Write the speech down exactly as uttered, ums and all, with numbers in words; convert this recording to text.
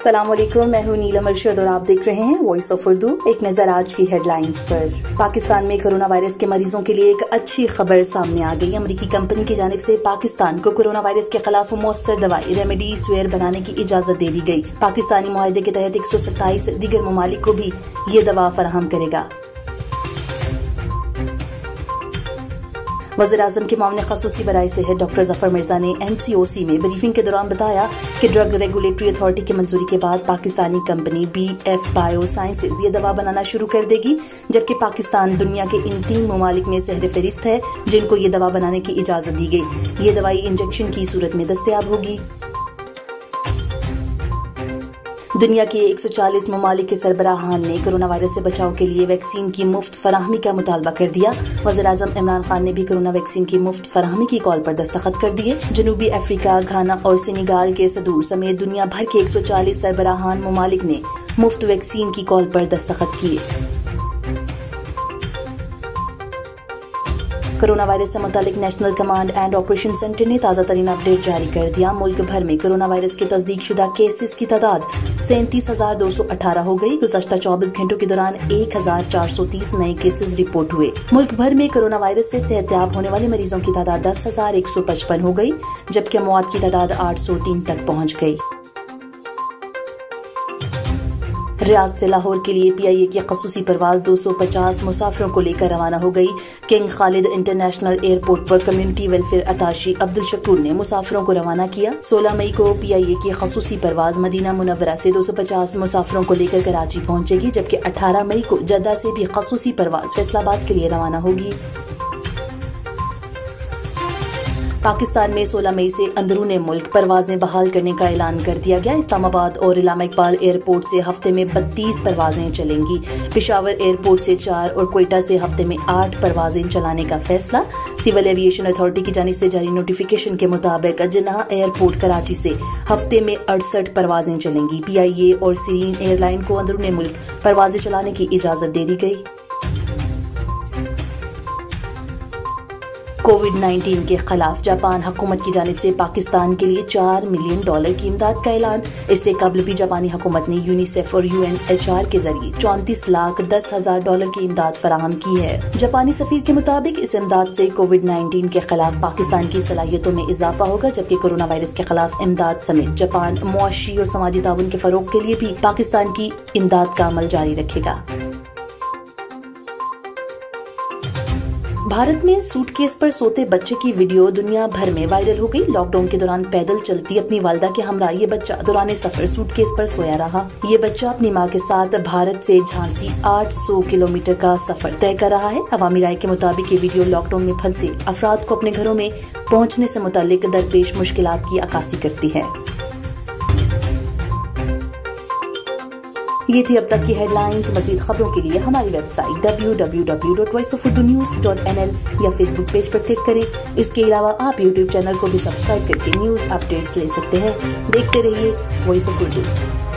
अस्सलामुअलैकुम, मैं हूँ नीला मर्शद और आप देख रहे हैं वॉइस ऑफ उर्दू। एक नज़र आज की हेडलाइंस पर। पाकिस्तान में कोरोना वायरस के मरीजों के लिए एक अच्छी खबर सामने आ गई। अमेरिकी कंपनी की जानिब से पाकिस्तान को कोरोना वायरस के खिलाफ मौसर दवाई रेमेडी सर बनाने की इजाजत दे दी गई। पाकिस्तानी मुआहदे के तहत एक सौ सत्ताईस दीगर ममालिक को भी ये दवा फराहम करेगा। वज़ीर आज़म के मामले खसूसी बराए सेहत डॉ जफर मिर्जा ने एन सी ओ सी में ब्रीफिंग के दौरान बताया कि ड्रग रेगुलेटरी अथॉरिटी की मंजूरी के बाद Pakistani company B F biosciences ये दवा बनाना शुरू कर देगी, जबकि पाकिस्तान दुनिया के इन तीन ममालिक में सहर फहरिस्त है जिनको ये दवा बनाने की इजाज़त दी गई। ये दवाई इंजेक्शन की सूरत में दस्तयाब होगी। दुनिया के एक सौ चालीस ममालिक के सरबराहान ने कोरोना वायरस से बचाव के लिए वैक्सीन की मुफ्त फराहमी का मुतालबा कर दिया। वज़ीर आज़म इमरान खान ने भी कोरोना वैक्सीन की मुफ्त फराहमी की कॉल पर दस्तखत कर दिए। जनूबी अफ्रीका, घाना और सेनेगाल के सदूर समेत दुनिया भर के एक सौ चालीस सरबराहान ममालिक ने मुफ्त वैक्सीन की कॉल पर दस्तखत किए। कोरोना वायरस से मुतालिक national command and operation centre ने ताज़ा तरीन अपडेट जारी कर दिया। मुल्क भर में कोरोना वायरस के तस्दीक शुदा केसेस की तादाद सैंतीस हजार दो सौ अठारह हो गई। गुज़श्ता चौबीस घंटों के दौरान एक हजार चार सौ तीस नए केसेस रिपोर्ट हुए। मुल्क भर में कोरोना वायरस से सेहतयाब होने वाले मरीजों की तादाद दस हजार एक सौ पचपन हो गई, जबकि मौत की तादाद आठ सौ तीन तक पहुँच गई। रियाज से लाहौर के लिए पी आई ए की खसूसी परवाज दो सौ पचास मुसाफिरों को लेकर रवाना हो गई। किंग खालिद इंटरनेशनल एयरपोर्ट पर community welfare attache Abdul Shakoor ने मुसाफिरों को रवाना किया। सोलह मई को पी आई ए की खसूसी परवाज मदीना मुनवरा से दो सौ पचास मुसाफिरों को लेकर कराची पहुँचेगी, जबकि अठारह मई को जद्दा से भी खसूसी परवाज फैसलाबाद के लिए रवाना होगी। पाकिस्तान में सोलह मई से अंदरूनी मुल्क परवाजें बहाल करने का ऐलान कर दिया गया। इस्लामाबाद और इलामा इकबाल एयरपोर्ट से हफ्ते में बत्तीस परवाजें चलेंगी। पेशावर एयरपोर्ट से चार और कोयटा से हफ्ते में आठ परवाजें चलाने का फैसला। सिविल एविएशन अथॉरिटी की जानिब से जारी नोटिफिकेशन के मुताबिक जिन्ना एयरपोर्ट कराची से हफ्ते में अड़सठ परवाजें चलेंगी। पी आई ए और सीरी एयरलाइन को अंदरूनी मुल्क परवाजें चलाने की इजाज़त दे दी गई। कोविड नाइन्टीन के खिलाफ जापान हुकूमत की जानिब से पाकिस्तान के लिए चार मिलियन डॉलर की इमदाद का ऐलान। इससे कबल भी जापानी हुकूमत ने यूनिसेफ और यू एन एच आर के जरिए चौंतीस लाख दस हजार डॉलर की इमदाद फराहम की है। जापानी सफीर के मुताबिक इस इमदाद से कोविड नाइन्टीन के खिलाफ पाकिस्तान की सलाहियतों में इजाफा होगा, जबकि कोरोना वायरस के खिलाफ इमदाद समेत जापान मुआशी और समाजी ताउन के फरोग के लिए भी पाकिस्तान की इमदाद का अमल जारी रखेगा। भारत में सूटकेस पर सोते बच्चे की वीडियो दुनिया भर में वायरल हो गई। लॉकडाउन के दौरान पैदल चलती अपनी वालिदा के हमरा ये बच्चा दौरान सफर सूटकेस पर सोया रहा। ये बच्चा अपनी माँ के साथ भारत से झांसी आठ सौ किलोमीटर का सफर तय कर रहा है। अवामी राय के मुताबिक ये वीडियो लॉकडाउन में फंसे अफराद को अपने घरों में पहुँचने से मुताल्लिक दरपेश मुश्किलात की अक्कासी करती है। ये थी अब तक की हेडलाइंस। मजीद खबरों के लिए हमारी website W W W dot voice of Urdu news dot N L या फेसबुक पेज पर क्लिक करें। इसके अलावा आप यूट्यूब चैनल को भी सब्सक्राइब करके न्यूज़ अपडेट्स ले सकते हैं। देखते रहिए वॉइस ऑफ उर्दू।